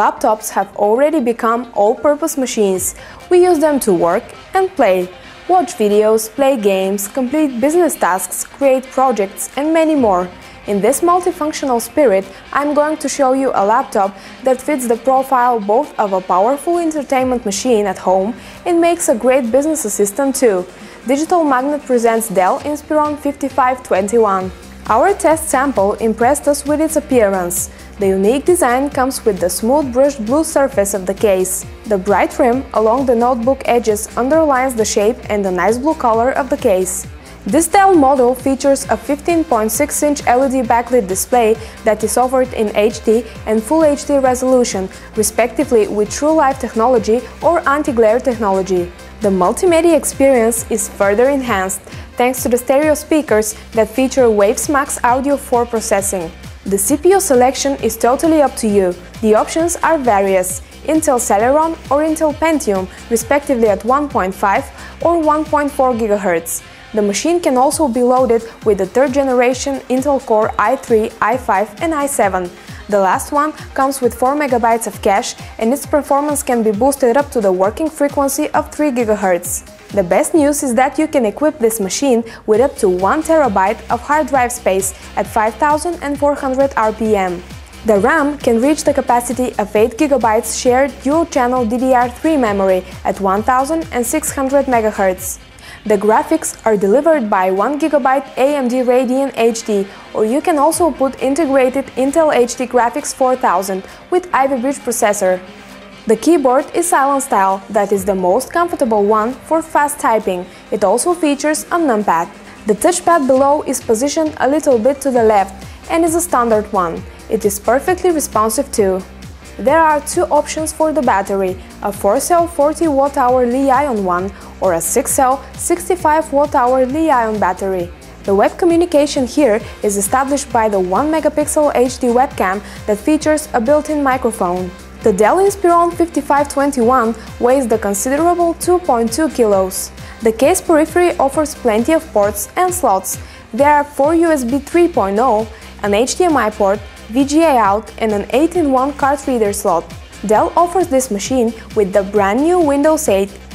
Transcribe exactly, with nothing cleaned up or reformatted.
laptops have already become all-purpose machines. We use them to work and play, watch videos, play games, complete business tasks, create projects, and many more. In this multifunctional spirit, I'm going to show you a laptop that fits the profile both of a powerful entertainment machine at home and makes a great business assistant too. Digital Magnet presents Dell Inspiron fifty-five twenty-one. Our test sample impressed us with its appearance. The unique design comes with the smooth brushed blue surface of the case. The bright rim along the notebook edges underlines the shape and the nice blue color of the case. This Dell model features a fifteen point six inch L E D backlit display that is offered in H D and Full H D resolution, respectively, with True Life technology or anti-glare technology. The multimedia experience is further enhanced thanks to the stereo speakers that feature Waves MaxxAudio four processing. The C P U selection is totally up to you. The options are various: Intel Celeron or Intel Pentium, respectively, at one point five or one point four gigahertz. The machine can also be loaded with the third generation Intel Core i three, i five and i seven. The last one comes with four megabytes of cache and its performance can be boosted up to the working frequency of three gigahertz. The best news is that you can equip this machine with up to one terabyte of hard drive space at five thousand four hundred R P M. The RAM can reach the capacity of eight gigabytes shared dual-channel D D R three memory at one thousand six hundred megahertz. The graphics are delivered by one gigabyte A M D Radeon H D, or you can also put integrated Intel H D Graphics four thousand with Ivy Bridge processor. The keyboard is silent style, that is the most comfortable one for fast typing. It also features a numpad. The touchpad below is positioned a little bit to the left and is a standard one. It is perfectly responsive too. There are two options for the battery, a four cell forty watt hour Li-ion one or a six cell sixty-five watt hour Li-ion battery. The web communication here is established by the one megapixel H D webcam that features a built-in microphone. The Dell Inspiron fifty-five twenty-one weighs the considerable two point two kilos. The case periphery offers plenty of ports and slots. There are four U S B three point oh, an H D M I port, V G A out and an eight in one card reader slot. Dell offers this machine with the brand new Windows eight